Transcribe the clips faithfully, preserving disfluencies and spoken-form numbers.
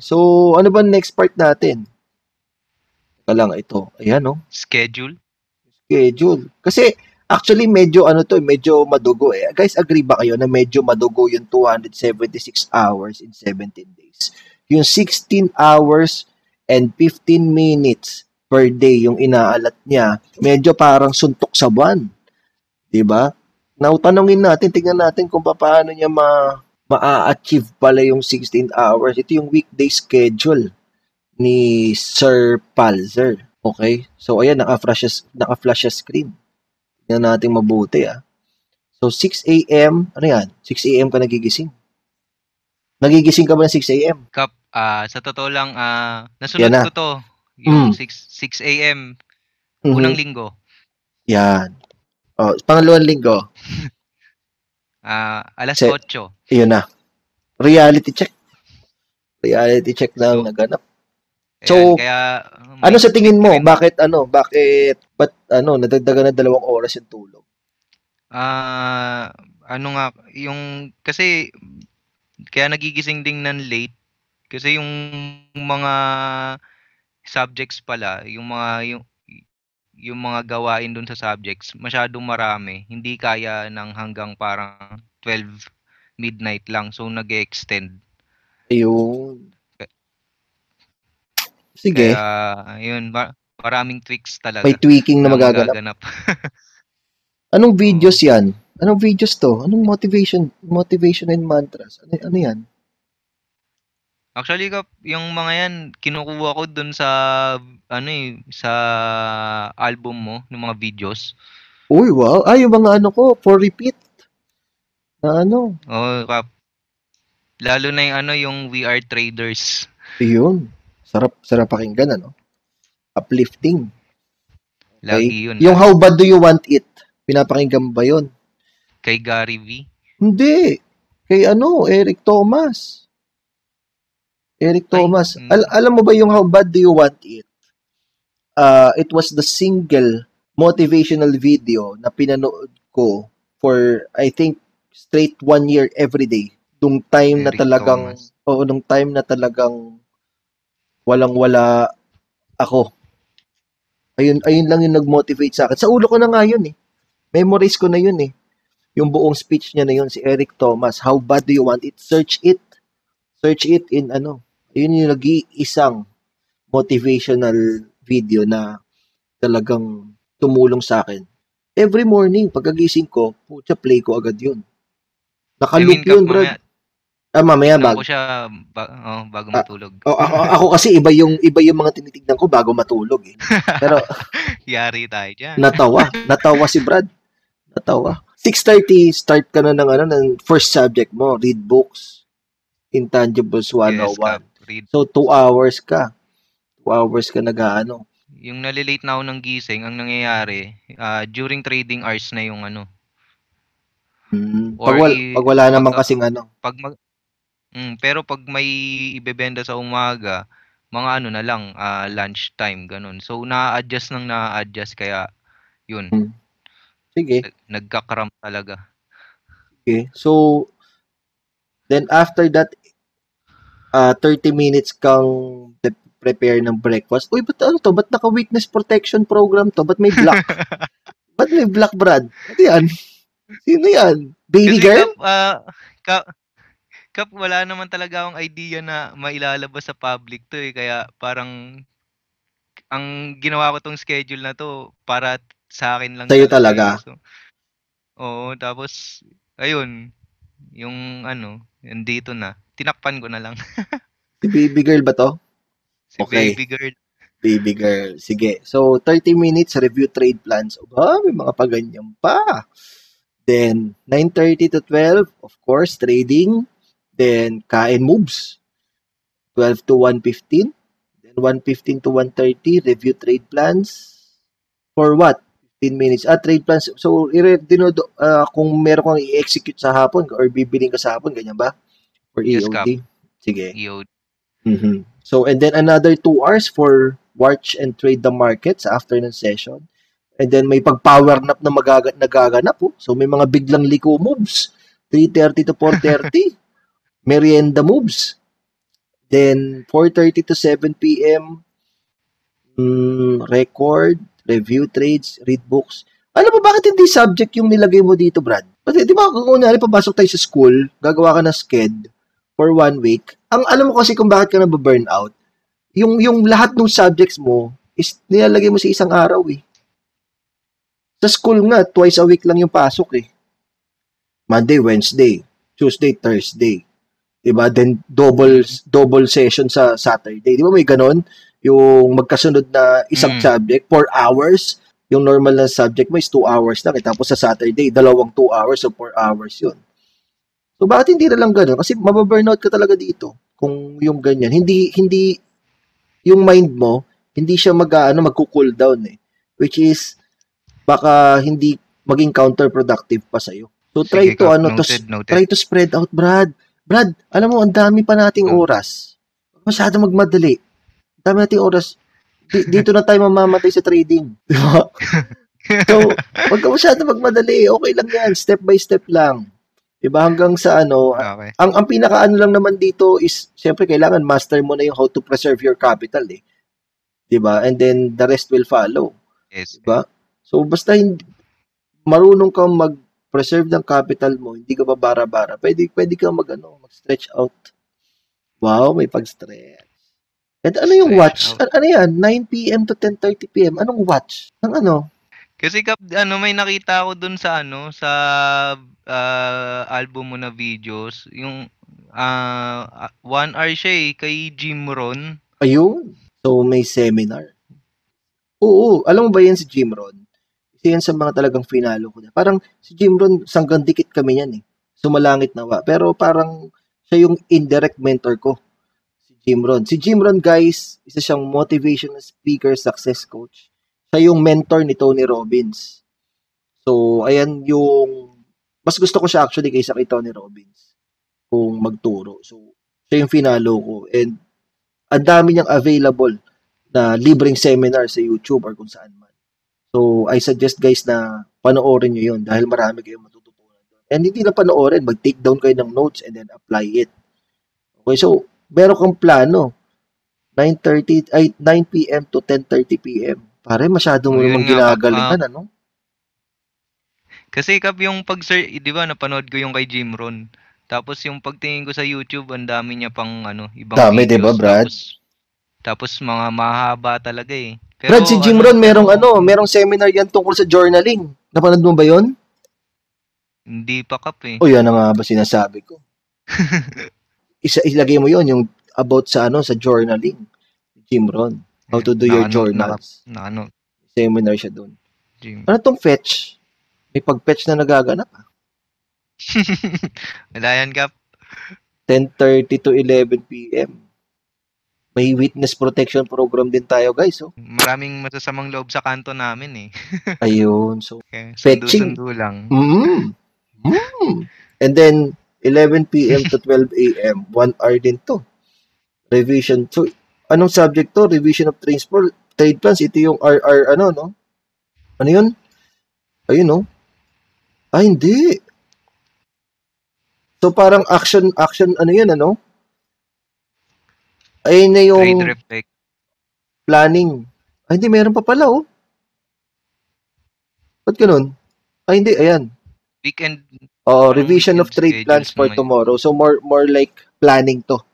So, ano ba next part natin? Teka lang, ito. Ayan, no? Schedule? Schedule. Kasi, actually, medyo, ano to, medyo madugo eh. Guys, agree ba kayo na medyo madugo yung two hundred seventy-six hours in seventeen days? Yung sixteen hours and fifteen minutes per day yung inaalat niya, medyo parang suntok sa buwan. Diba? Now, tanongin natin, tignan natin kung paano niya ma ma-achieve pala yung sixteen hours. Ito yung weekday schedule ni Sir Palzer. Okay? So, ayan, naka-flash naka-flash screen. Tignan natin mabuti, ah. So, six a m, ano yan? six a m ka nagigising. Nagigising ka ba ng six a m? Kap, uh, sa totoo lang, uh, nasunod na. ko to. Yung mm. six a m, unang mm-hmm. linggo. Yan. Oh, pangalawang linggo. uh, alas Se- eight. Yun na. Reality check. Reality check na so, naganap. So, kaya, um, ano sa tingin mo? Kaya, bakit, ano, bakit, ba't, ano, nadagdagan na dalawang oras yung tulog? Ah, uh, ano nga, yung, kasi, kaya nagigising ding ng late kasi yung mga subjects pala, yung mga yung, yung mga gawain dun sa subjects masyadong marami, hindi kaya ng hanggang parang twelve midnight lang, so nag-extend. Ayun. Sige. Kaya, yun, maraming tweaks talaga. May tweaking na magaganap. Anong videos yan? Anong videos to? Anong motivation? Motivation and mantras? Ano, ano yan? Actually, yung mga yan, kinukuha ko dun sa, ano eh, sa album mo, ng mga videos. Uy, wow. Ah, yung mga ano ko, for repeat. Na ano? Oo, oh, lalo na yung ano, yung We Are Traders. Yun. Sarap, sarap pakinggan, ano? Uplifting. Lagi okay. Yun. Yung lagi. How Bad Do You Want It? Pinapakinggan ba yun? Kay Gary V? Hindi. Kay ano, Eric Thomas. Eric Thomas. Ay, Al- alam mo ba yung How Bad Do You Want It? Uh, it was the single motivational video na pinanood ko for, I think, straight one year every day. Nung time Eric na talagang, oo, oh, nung time na talagang walang-wala ako. Ayun, ayun lang yung nag-motivate sa akin. Sa ulo ko na nga yun eh. Memorize ko na yun eh. Yung buong speech niya na yun, si Eric Thomas, How Bad Do You Want It? Search it. Search it in ano. Yun yung nag-iisang motivational video na talagang tumulong sa akin. Every morning, pagkagising ko, putya, play ko agad yun. Nakaloop yun, bro. Ah, mamaya bago. Ako siya, ba- oh, bago matulog. Ah, oh, ako, ako kasi, iba yung, iba yung mga tinitignan ko bago matulog. Eh. Pero, yari tayo dyan. Natawa. Natawa si Brad. Natawa. six thirty, start ka na ng, ano, ng first subject mo, read books, Intangibles one oh one. Yes, ka, read. So, two hours ka. Two hours ka nag-ano. Yung nalilate na ako ng gising, ang nangyayari, uh, during trading hours na yung ano. Hmm. Pag, wal, pag wala pag, naman kasing ano. Pag mag, mm, pero pag may ibebenta sa umaga, mga ano na lang, uh, lunch time, ganun. So, na-adjust nang na-adjust, kaya yun. Hmm. Sige. Nagkakram talaga. Okay. So, then after that, uh, thirty minutes kang prepare ng breakfast. Uy, ba't ano to? Ba't naka-witness protection program to? Ba't may black? Ba't may black, Brad? Ano yan? Sino yan? Baby kasi girl? Kap, uh, kap, kap, wala naman talaga akong idea na mailalabas sa public to eh. Kaya parang, ang ginawa ko tong schedule na to, para sa akin lang. Sa'yo talaga. talaga. So, oo, tapos, ayun, yung ano, yung dito na, tinakpan ko na lang. Si baby girl ba to? Si okay. baby girl. Baby girl, sige. So, thirty minutes, review trade plans. Aba, may mga paganyan pa. Then, nine thirty to twelve, of course, trading. Then, kain moves. twelve to one fifteen. Then, one fifteen to one thirty, review trade plans. For what? fifteen minutes. Ah, trade plans. So, dinodo, uh, kung meron kang i-execute sa hapon or bibiling ka sa hapon, ganyan ba? Or E O D? Yes, sige. E O D. Mm-hmm. So, and then another two hours for watch and trade the market sa afternoon session. And then may pag-power nap na magaga- nagaganap. Oh. So, may mga biglang liko moves. three thirty to four thirty. Merienda moves. Then, four thirty to seven p m, mm, record, review trades, read books. Alam mo, bakit hindi subject yung nilagay mo dito, Brad? Pati, di ba, kung unari, papasok tayo sa school, gagawa ka ng sked for one week. Ang alam mo kasi kung bakit ka nababurn out, yung, yung lahat ng subjects mo, is nilalagay mo sa isang araw, eh. Sa school nga, twice a week lang yung pasok, eh. Monday, Wednesday, Tuesday, Thursday. Diba? Then, double double session sa Saturday. Di ba may ganon? Yung magkasunod na isang mm. subject, four hours. Yung normal na subject mo is two hours lang. Eh. Tapos sa Saturday, dalawang two hours o so four hours yun. So, bakit hindi na lang ganon? Kasi mababurnout ka talaga dito kung yung ganyan. Hindi, hindi, yung mind mo, hindi siya mag, ano, magku-cool down eh. Which is, baka hindi maging counterproductive pa sa'yo. So, try Sige, to, ano, noted, to, noted. try to spread out, Brad. Brad, alam mo, ang dami pa nating oras. Masyado magmadali. Ang dami nating oras. D- dito na tayo mamamatay sa trading. Diba? So, wag ka masyado magmadali. Okay lang yan. Step by step lang. Diba? Hanggang sa ano. Okay. Ang, ang pinakaano lang naman dito is, syempre, kailangan master mo na yung how to preserve your capital eh. Diba? And then, the rest will follow. Yes. Diba? So, basta hindi, marunong kang mag preserve ng capital mo, hindi ka babara-bara. Pwede, pwede ka mag, ano, mag-stretch out. Wow, may pag-stretch. At ano yung watch? Ano, ano yan? nine p m to ten thirty p m Anong watch? Ang ano? Kasi, ano, may nakita ako dun sa, ano, sa uh, album mo na videos. Yung, uh, one hour siya eh, kay Jim Rohn. Ayun. So, may seminar. Oo, oo. Alam mo ba yan si Jim Rohn? Kasi yan sa mga talagang finalo ko na. Parang si Jim Rohn, sanggang dikit kami yan eh. Sumalangit nawa. Pero parang siya yung indirect mentor ko. Si Jim Rohn. Si Jim Rohn, guys, isa siyang motivational speaker, success coach. Siya yung mentor ni Tony Robbins. So, ayan yung... Mas gusto ko siya actually kaysa kay Tony Robbins. Kung magturo. So, siya yung finalo ko. And ang dami niyang available na libreng seminar sa YouTube or kung saan man. So, I suggest guys na panoorin nyo yun dahil marami kayong matututunan doon. And hindi na panoorin, mag-take down kayo ng notes and then apply it. Okay, so, meron kang plano. nine thirty, ay, nine p m to ten thirty p m Pare, masyado mo oh, namang ginagalingan, uh, ano? Kasi, Kap, yung pag-search, di ba, napanood ko yung kay Jim Rohn. Tapos, yung pagtingin ko sa YouTube, ang dami niya pang, ano, ibang dami, videos. Dami, di ba, Brad? Tapos, tapos, mga mahaba talaga eh. Pero, Brad, si Jim Rohn, merong ano, merong seminar yan tungkol sa journaling. Napanood mo ba yun? Hindi pa, Kap, eh. O, yan ang nga ba sinasabi ko. Isa, ilagay mo yun, yung about sa ano, sa journaling. Jim Rohn. How to do na, your ano, journals. Na, na, ano. Seminar siya doon. Jim. Ano tong fetch? May pag-fetch na nagaganap, ha? Wala yan, Kap. ten thirty to eleven p m May witness protection program din tayo, guys. Oh. Maraming masasamang loob sa kanto namin eh. Ayun. So, okay, fetching. Sundu-sundu lang. Mm. Mm. And then, eleven p m to twelve a m One hour din to. Revision. So, anong subject to? Revision of transport, trade plans. Ito yung R R, ano, no? Ano yun? Ayun, no? Ay, hindi. So, parang action, action, ano yun, ano? Ayun na yung planning. Ay, hindi, meron pa pala, oh. Ba't ganun? Ay, hindi, ayan. Weekend. Oh, revision of trade plans for tomorrow. So, more more like planning to.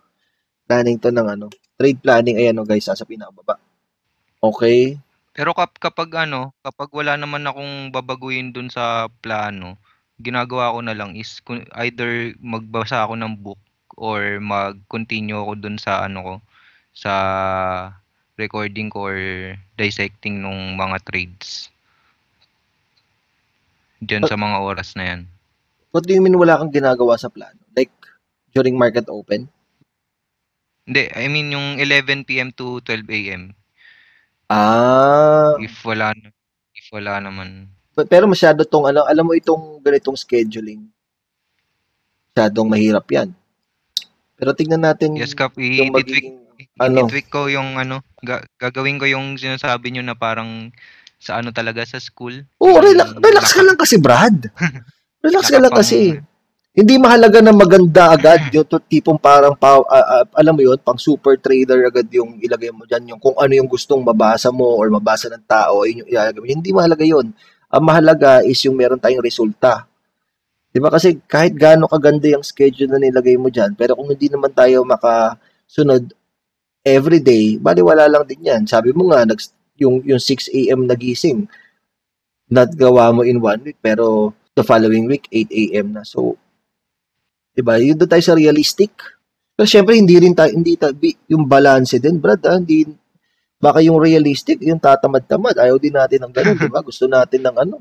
Planning to ng ano. Trade planning, ayan, oh, guys, sa pinababa. Okay. Pero kap kapag ano, kapag wala naman akong babaguhin dun sa plano, ginagawa ko na lang is either magbasa ako ng book or mag-continue ako dun sa ano ko, sa recording ko or dissecting nung mga trades. Diyan sa mga oras na yan. What do you mean wala kang ginagawa sa plano? Like, during market open? Hindi, I mean yung eleven p m to twelve a m Ah. If wala, if wala naman. Pero masyado tong, alam, alam mo itong ganitong scheduling, masyadong mahirap yan. Pero tignan natin yes, Kap, yung magiging... Ano? I-tweak ko yung ano, gagawin ko yung sinasabi nyo na parang sa ano talaga, sa school. Oh, relax, relax ka lang kasi, Brad. Relax ka lang kasi. Hindi mahalaga na maganda agad yung tipong parang, pa, uh, uh, alam mo yun, pang super trader agad yung ilagay mo dyan, yung kung ano yung gustong mabasa mo or mabasa ng tao, yun yung ilalagay mo. Hindi mahalaga yun. Ang mahalaga is yung meron tayong resulta. Diba kasi kahit gaano kaganda yung schedule na nilagay mo dyan, pero kung hindi naman tayo makasunod everyday, baliwala lang din yan. Sabi mo nga, yung, yung six a.m. nagising, nagawa mo in one week, pero the following week, eight a.m. na. So, diba, yun doon tayo sa realistic. Pero syempre, hindi rin tayo, hindi tayo, yung balance din, brad, ah, hindi, baka yung realistic, yung tatamad-tamad, ayaw din natin ng ganun, diba? Gusto natin ng ano,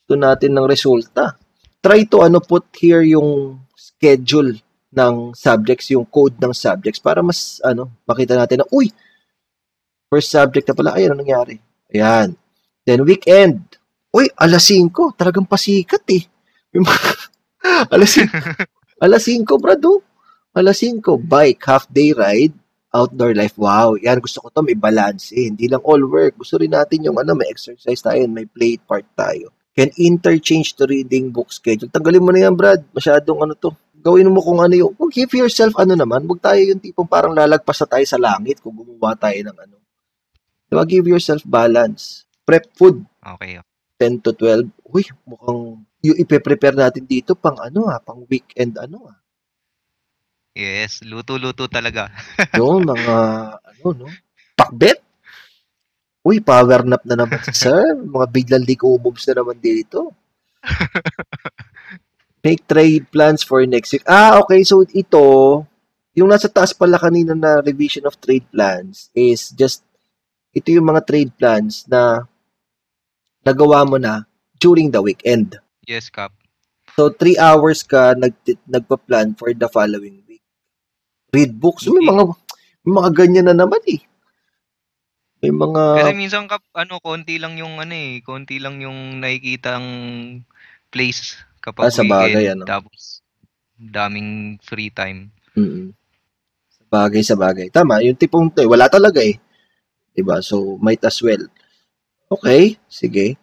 gusto natin ng resulta. Try to, ano, put here yung schedule ng subjects, yung code ng subjects, para mas, ano, makita natin na, uy, first subject na pala, ayan, ano nangyari? Ayan. Then, weekend. Uy, alas singko, talagang pasikat, eh. alas singko. Alas singko, brado. Alas singko, bike, half-day ride, outdoor life. Wow, yan, gusto ko to, may balance. Eh. Hindi lang all work. Gusto rin natin yung ano, may exercise tayo, may play part tayo. Can interchange to reading book schedule. Tanggalin mo na yan, Brad. Masyadong ano to. Gawin mo kung ano yung, kung give yourself ano naman, huwag tayo yung tipong parang lalagpas na tayo sa langit kung gumawa tayo ng ano. Diba, give yourself balance. Prep food. Okay. ten to twelve. Uy, mukhang yung ipe-prepare natin dito pang ano ha, pang weekend ano ha. Yes, luto-luto talaga. Yung mga, ano no, pakbet. Uy, power nap na naman sir. Mga biglang liko-moves na naman dito. Make trade plans for next week. Ah, okay, so ito, yung nasa taas pala kanina na revision of trade plans is just, ito yung mga trade plans na nagawa mo na during the weekend. Yes, Kap. So, three hours ka nag, nagpa-plan for the following week. Read books. So, may, mga, may mga ganyan na naman eh. May mga... Kasi minsan, Kap, ano, konti lang yung ano eh, konti lang yung nakikitang place kapag ah, sa bagay, weekend. Ano? Tapos, daming free time. Mm-hmm. Sa bagay, sa bagay. Tama, yung tipong tayo, wala talaga eh. Diba? So, might as well. Okay, sige.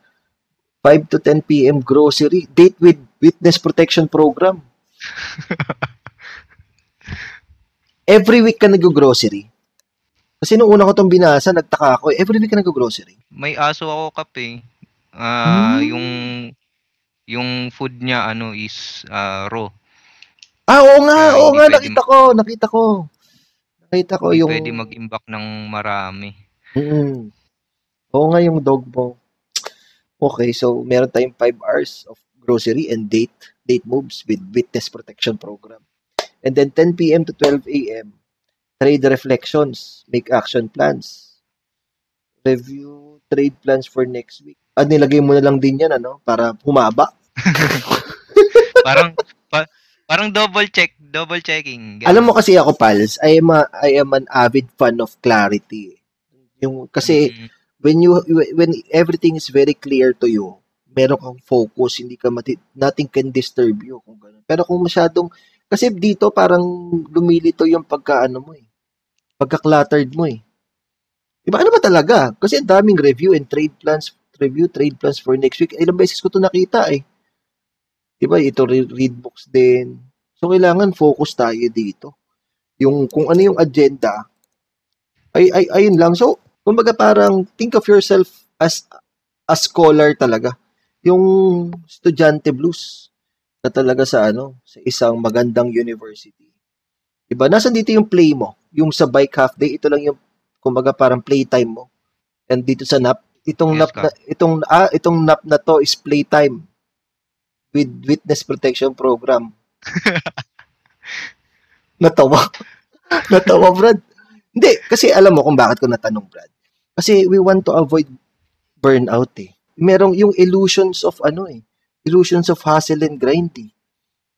five to ten p.m. grocery. Date with Witness Protection Program. Every week ka nag-grocery. Kasi nung una ko itong binasa, nagtaka ako. Every week ka nag-grocery. May aso ako, Kap, eh. Uh, hmm. Yung yung food niya, ano, is uh, raw. Ah, oo nga. Kaya oo nga, nakita mag- ko. Nakita ko. Nakita ko yung... Pwede mag-imbak ng marami. Hmm. Oo nga, yung dog mo. Okay, so meron tayong five hours of grocery and date date moves with witness protection program. And then ten p.m. to twelve a.m. trade reflections, make action plans, review trade plans for next week. At nilagay mo na lang din yan, ano, para humaba. parang pa, parang double check, double checking. Ganun. Alam mo kasi ako, Pals, I am a, I am an avid fan of clarity. Yung kasi mm-hmm. When you when everything is very clear to you, meron kang focus, hindi ka mati- nothing can disturb you kung ganun. Pero kung masyadong kasi dito parang lumilito yung pagkaano mo eh. Pagka-cluttered mo eh. Iba ano ba talaga? Kasi ang daming review and trade plans, review trade plans for next week. Ilang beses ko to nakita eh. Diba? Ito read books din. So kailangan focus tayo dito. Yung kung ano yung agenda. Ay ay ayun lang. So kumbaga parang think of yourself as a scholar talaga. Yung estudyante blues na talaga sa ano, sa isang magandang university. Diba? Nasaan dito yung play mo? Yung sa bike half day, ito lang yung kumbaga parang playtime mo. And dito sa nap, itong yes, nap na, itong ah, itong nap na to is playtime with witness protection program. Natawa. Natawa, Brad. Hindi, kasi alam mo kung bakit ko natanong, Brad. Kasi we want to avoid burnout eh. Merong yung illusions of ano eh. Illusions of hustle and grind eh.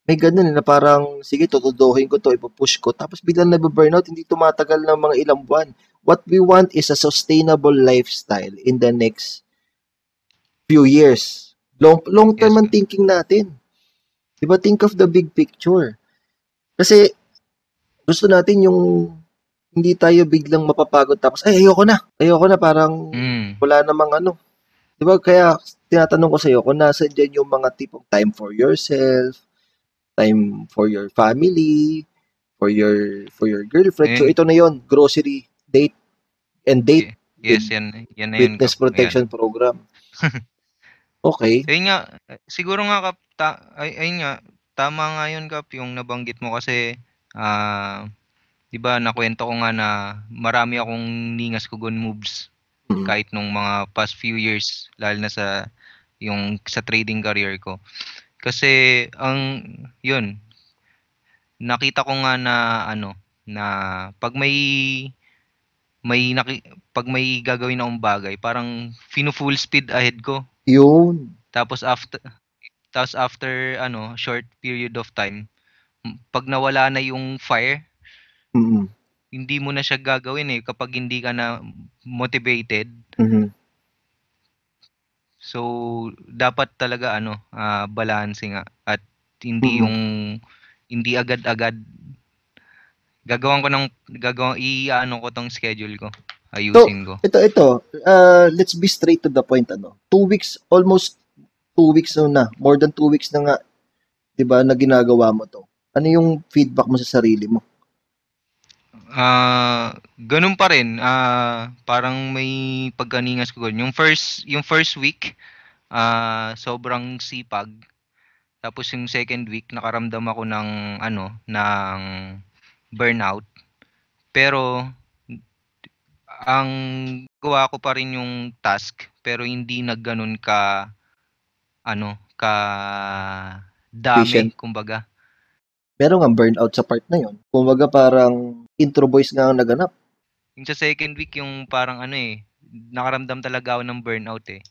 May ganun eh, na parang, sige, tutuduhin ko to, ipupush ko. Tapos biglang nababurnout, hindi tumatagal ng mga ilang buwan. What we want is a sustainable lifestyle in the next few years. Long, long term ang thinking natin. Diba, think of the big picture. Kasi gusto natin yung... hindi tayo biglang mapapagod tapos, ay, ayoko na. Ayoko na, parang mm. wala namang ano. Diba, kaya tinatanong ko sa'yo kung nasa dyan yung mga tipong time for yourself, time for your family, for your for your girlfriend. And, so ito na yon, grocery, date, and date. Yes, yan, yan na yun. Witness Protection yan. Program. Okay. Ayun nga, siguro nga, Kap, ta, ay, ayun nga, tama nga yun, Kap, yung nabanggit mo kasi, ah, uh, diba, nakwento ko nga na marami akong ningas kugon moves mm-hmm. kahit nung mga past few years, lalo na sa, yung sa trading career ko. Kasi, ang, yun, nakita ko nga na, ano, na pag may, may naki, pag may gagawin akong bagay, parang finu-full speed ahead ko. Yun. Tapos after, tapos after, ano, short period of time, pag nawala na yung fire, mm-hmm. hindi mo na siya gagawin eh, kapag hindi ka na motivated. Mm-hmm. So, dapat talaga, ano, uh, balance nga. At hindi mm-hmm. yung, hindi agad-agad, Gagawin ko ng gagawin i-ano ko tong schedule ko. Ayusin so, ko. Ito ito, uh, let's be straight to the point ano. Two weeks almost two weeks na, more than two weeks na nga 'di ba na ginagawa mo to. Ano yung feedback mo sa sarili mo? Ah, uh, ganun pa rin. Ah, uh, parang may pagkaningas ko ganun. Yung first yung first week, ah uh, sobrang sipag. Tapos yung second week nakaramdam ako ng ano, ng burnout, pero ang gawa ko pa rin yung task pero hindi nagganon ka ano ka dami kumbaga. Pero nga burnout sa part na yon. Kumbaga parang intro voice nga ang naganap. Yung sa second week yung parang ano eh nakaramdam talaga ako ng burnout eh.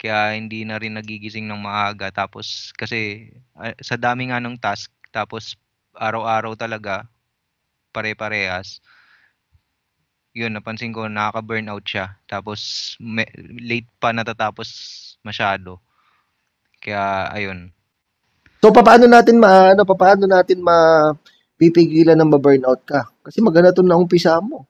Kaya hindi na rin nagigising ng maaga tapos kasi uh, sa dami nga ng task tapos araw-araw talaga pare-parehas. Yun, napansin ko, nakaka-burnout siya. Tapos, may, late pa natatapos masyado. Kaya, ayun. So, paano natin ma, ano, paano natin mapipigilan ng ma-burnout ka? Kasi maganda to na umpisa mo.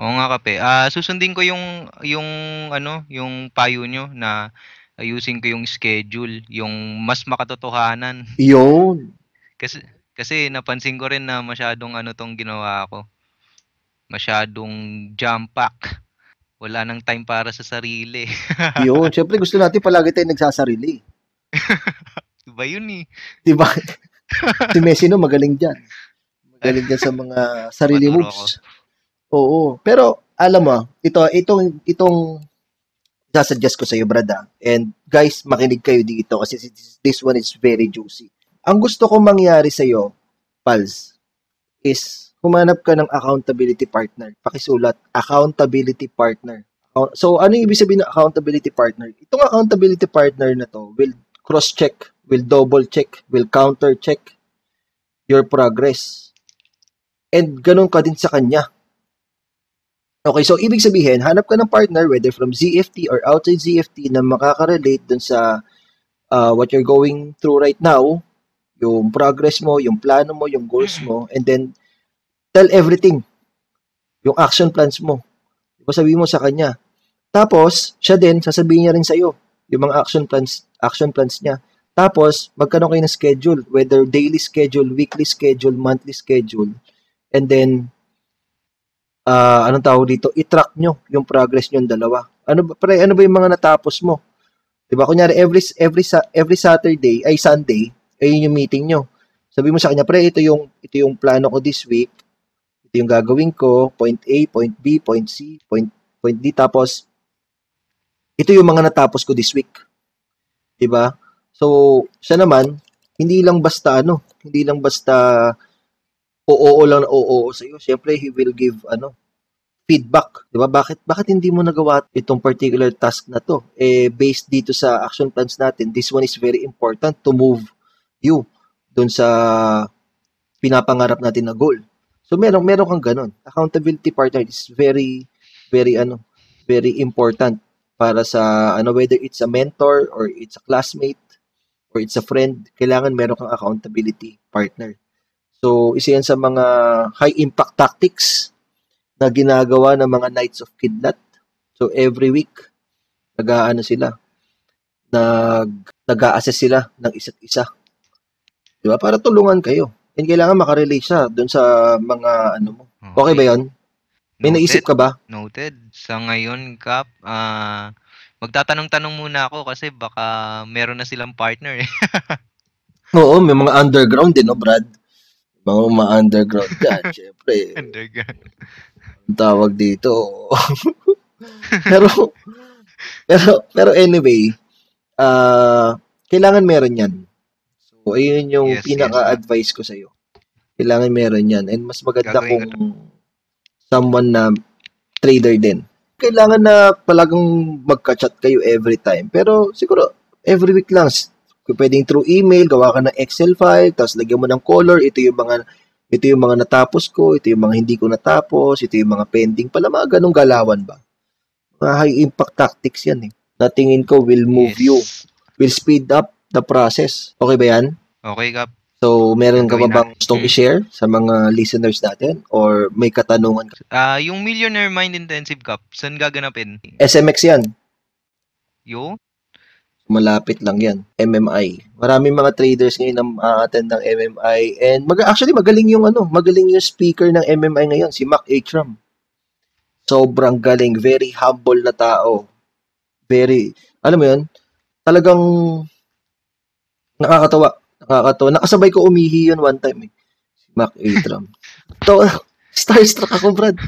Oo nga, Kape. Uh, susundin ko yung, yung, ano, yung payo nyo na ayusin ko yung schedule, yung mas makatotohanan. Yun. Kasi, Kasi napansin ko rin na masyadong ano tong ginawa ko. Masyadong jam-pack. Wala nang time para sa sarili. Yun. Siyempre gusto natin palagi tayo nagsasarili. Diba yun eh? Diba? Si Messi no, magaling dyan. Magaling dyan sa mga sarili moves. Oo. Pero alam mo, ito, itong, itong sasuggest ko sa'yo, brada. And guys, makinig kayo dito kasi this one is very juicy. Ang gusto kong mangyari sa'yo, Pals, is humanap ka ng accountability partner. Pakisulat, accountability partner. So, ano yung ibig sabihin ng accountability partner? Itong accountability partner na to will cross-check, will double-check, will counter-check your progress. And ganun ka din sa kanya. Okay, so ibig sabihin, hanap ka ng partner, whether from Z F T or outside Z F T, na makakarelate dun sa uh, what you're going through right now, yung progress mo, yung plano mo, yung goals mo, and then tell everything. Yung action plans mo. Sabihin mo sa kanya. Tapos, siya din, sasabihin niya rin sa'yo yung mga action plans action plans niya. Tapos, magkano kayo ng schedule, whether daily schedule, weekly schedule, monthly schedule, and then, uh, anong tawag dito, i-track nyo yung progress nyo yung dalawa. Ano, pre, ano ba yung mga natapos mo? Diba, kunyari, every, every, every Saturday, ay Sunday, ayun yung meeting nyo. Sabi mo sa kanya, pre, ito yung, ito yung plano ko this week. Ito yung gagawin ko. Point A, point B, point C, point, point D. Tapos, ito yung mga natapos ko this week. Diba? So, siya naman, hindi lang basta ano, hindi lang basta oo lang na oo sa'yo. Siyempre, he will give ano feedback. Diba? Bakit, bakit hindi mo nagawa itong particular task na to? Eh, based dito sa action plans natin, this one is very important to move you doon sa pinapangarap natin na goal. So meron meron kang ganun. Accountability partner is very very ano, very important para sa ano whether it's a mentor or it's a classmate or it's a friend, kailangan meron kang accountability partner. So isa yan sa mga high impact tactics na ginagawa ng mga Knights of Kidlat. So every week nag-aano sila, nag nag-a-assess sila ng isa't isa. 'Di ba? Para tulungan kayo. And kailangan makarelate siya doon sa mga ano mo. Okay, okay ba 'yon? May noted, naisip ka ba? Noted. Sa ngayon, Kap, ah uh, magtatanong-tanong muna ako kasi baka meron na silang partner eh. Oo, may mga underground din, no, Brad? Mga mga underground yan, syempre. Underground. Ang tawag dito. pero, pero, pero anyway, uh, kailangan meron yan. So, ayun yung yes, pinaka-advice yes. ko sa'yo. Kailangan meron yan. And mas maganda Gagawin kung someone na trader din. Kailangan na palagang magka-chat kayo every time. Pero siguro, every week lang. Pwedeng through email, gawa ka ng Excel file, tapos lagyan mo ng color, ito yung mga ito yung mga natapos ko, ito yung mga hindi ko natapos, ito yung mga pending pala, mga ganong galawan ba? Mga high-impact tactics yan eh. Natingin ko will move yes. you, will speed up the process. Okay ba yan? Okay, Kap. So, meron ka ba bang gustong i-share sa mga listeners natin? Or may katanungan ka? Uh, yung Millionaire Mind Intensive, Kap, saan gaganapin? S M X yan. Yo? Malapit lang yan. M M I. Maraming mga traders ngayon na ma-attend ng M M I. And mag- actually, magaling yung ano, magaling yung speaker ng M M I ngayon, si Mac A. Trump. Sobrang galing. Very humble na tao. Very, alam mo yun, talagang nakakatawa. Nakakatawa. Nakasabay ko umihi yun one time. Eh. Si Mac A. Trump. So, starstruck ako, Brad.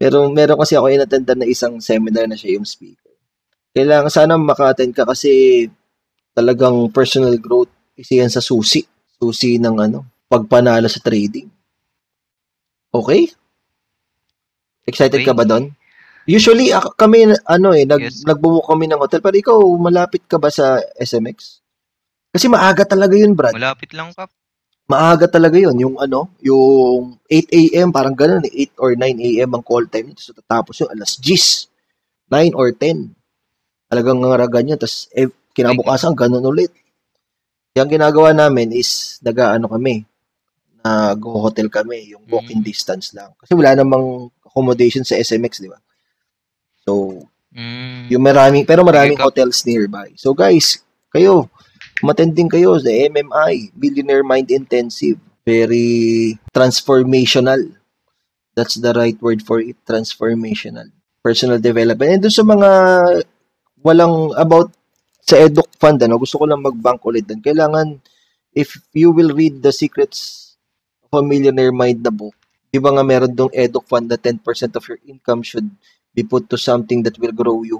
Meron, meron kasi ako inattendan na isang seminar na siya yung speaker. Kailangan sana maka-attend ka kasi talagang personal growth isa yan sa susi. Susi ng ano, pagpanalo sa trading. Okay? Excited okay. ka ba doon? Usually, kami, ano eh, nag, yes. nagbubook kami ng hotel. Pero ikaw, malapit ka ba sa S M X? Kasi maaga talaga yun, Brad. Malapit lang, Kap. Maaga talaga yun. Yung ano, yung eight a.m. parang ganun. eight or nine a.m. ang call time nito. So, tatapos yun. alas diyes. nine or ten. Talagang ngaragan yun. Tapos, eh, kinabukasan, ganun ulit. Yung ginagawa namin is, nag-ano kami, nag-hotel kami, yung walking mm. distance lang. Kasi wala namang accommodation sa S M X, di ba? So, mm. yung maraming, pero maraming hotels nearby. So, guys, kayo, matending kayo sa M M I, Millionaire Mind Intensive, very transformational. That's the right word for it, transformational. Personal development. And doon sa mga walang about sa Eduk Fund, ano, gusto ko lang mag-bank ulit doon. Kailangan, if you will read The Secrets of a Millionaire Mind na book, di ba nga meron doong Eduk Fund na ten percent of your income should be put to something that will grow you,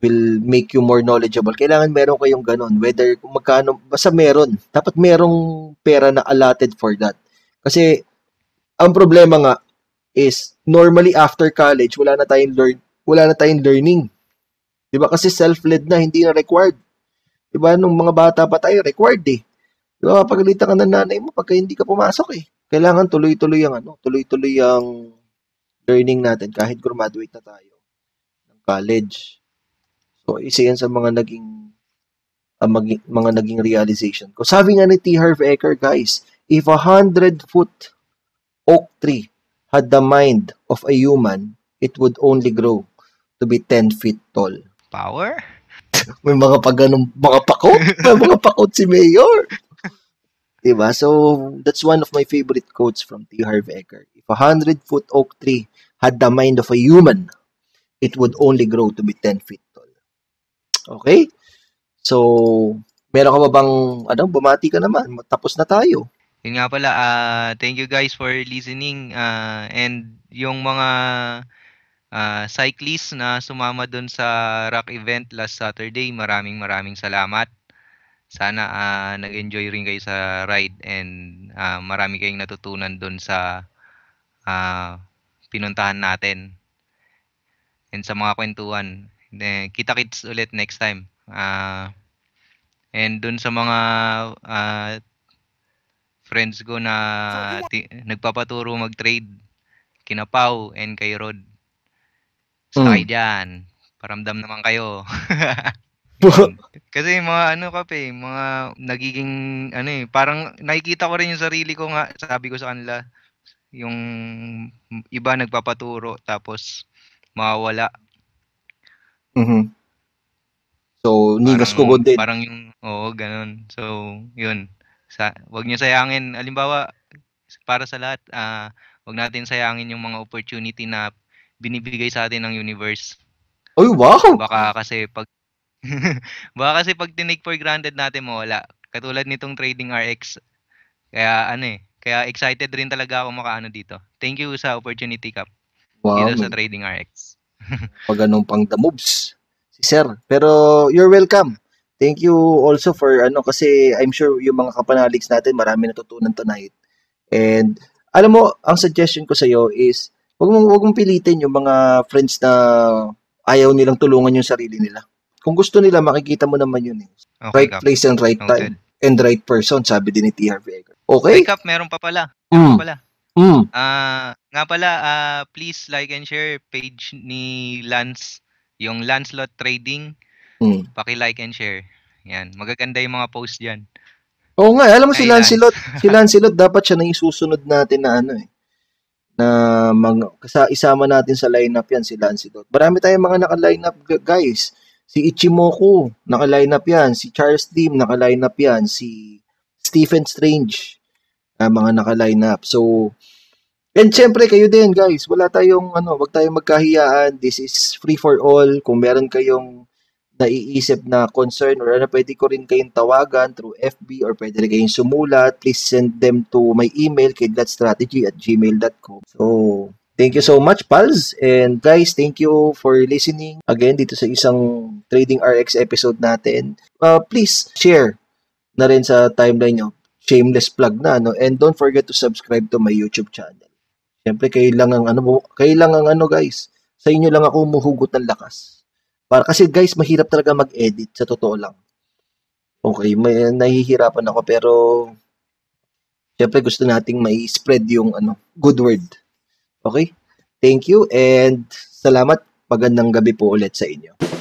will make you more knowledgeable. Kailangan meron kayong ganun. Whether kung magkano, basta meron. Dapat merong pera na allotted for that. Kasi, ang problema nga is, normally after college, wala na tayong, learn, wala na tayong learning. Diba? Kasi self-led na, hindi na required. Diba? Nung mga bata pa tayo, required eh. Diba? Mapagalitan ka ng nanay mo pagka hindi ka pumasok eh. Kailangan tuloy-tuloy ang ano, tuloy-tuloy ang learning natin kahit graduate na tayo ng college. So, isa yan sa mga naging, uh, maging, mga naging realization ko. Sabi nga ni T. Harv Eker, guys, if a hundred-foot oak tree had the mind of a human, it would only grow to be ten feet tall. Power? May mga pag-anong, mga pakot? May mga pakot si Mayor. Diba? So, that's one of my favorite quotes from T. Harv Eker. If a hundred-foot oak tree had the mind of a human, it would only grow to be ten feet. Okay? So, meron ka ba bang, ano, bumati ka naman. Tapos na tayo. Yun nga pala, uh, thank you guys for listening. Uh, and yung mga uh, cyclists na sumama dun sa rock event last Saturday, maraming maraming salamat. Sana uh, nag-enjoy rin kayo sa ride and uh, marami kayong natutunan dun sa uh, pinuntahan natin. And sa mga kwentuhan. Kita-kits ulit next time. Uh, and dun sa mga uh, friends ko na t- nagpapaturo mag-trade, kinapaw and kay Rod. Basta kayo dyan. Paramdam naman kayo. Kasi mga ano kape, mga nagiging ano eh, parang nakikita ko rin yung sarili ko nga, sabi ko sa kanila, yung iba nagpapaturo tapos mawawala. Mm-hmm. So, hindi ka skogod din. Parang yung, oo, ganun. So, yun. Sa, wag nyo sayangin. Halimbawa, para sa lahat, uh, wag natin sayangin yung mga opportunity na binibigay sa atin ng universe. Oy, wow! Baka kasi pag, baka kasi pag tinake for granted natin, mawala. Katulad nitong Trading R X. Kaya ano eh, kaya excited rin talaga ako makaano dito. Thank you sa opportunity, Cap. Wow. Dito sa Trading R X. Pag anong pang the moves. Sir, pero you're welcome. Thank you also for ano, kasi I'm sure yung mga kapanaligs natin marami natutunan tonight. And alam mo, ang suggestion ko sa iyo is wag mong wag mong pilitin yung mga friends na ayaw nilang tulungan yung sarili nila. Kung gusto nila, makikita mo naman yun. Eh. Okay, right Cap. Place and right time okay. And right person, sabi din ni T. Harv Eker. Okay? Hey, Cap, meron pa pala. Meron mm. pala. Mm. Uh, nga pala, uh, please like and share page ni Lance. Yung Lance Lot Trading, mm. paki-like and share. Yan, magaganda yung mga post diyan. Oo nga, alam mo si Lance Lot, si Lance Lot dapat siya na isusunod natin na ano eh. Na mag, isama natin sa lineup yan si Lance Lot. Marami tayong mga naka-lineup guys. Si Ichimoku, naka-lineup yan, si Charles Lim, naka-lineup yan, si Stephen Strange, uh, mga naka-lineup. So and syempre, kayo din, guys. Wala tayong, ano, wag tayong magkahiyaan. This is free for all. Kung meron kayong naiisip na concern or ano, pwede ko rin kayong tawagan through F B or pwede rin kayong sumulat. Please send them to my email, kidlatstrategy at gmail dot com. So, thank you so much, pals. And guys, thank you for listening. Again, dito sa isang Trading R X episode natin. Uh, please, share na rin sa timeline nyo. Shameless plug na, no? And don't forget to subscribe to my YouTube channel. Siyempre, kayo lang ang ano, kayo lang ang ano guys, sa inyo lang ako umuhugot ng lakas. Para kasi guys, mahirap talaga mag-edit, sa totoo lang. Okay, may, nahihirapan ako pero siyempre gusto nating mai-spread yung ano, good word. Okay? Thank you and salamat. Magandang gabi po ulit sa inyo.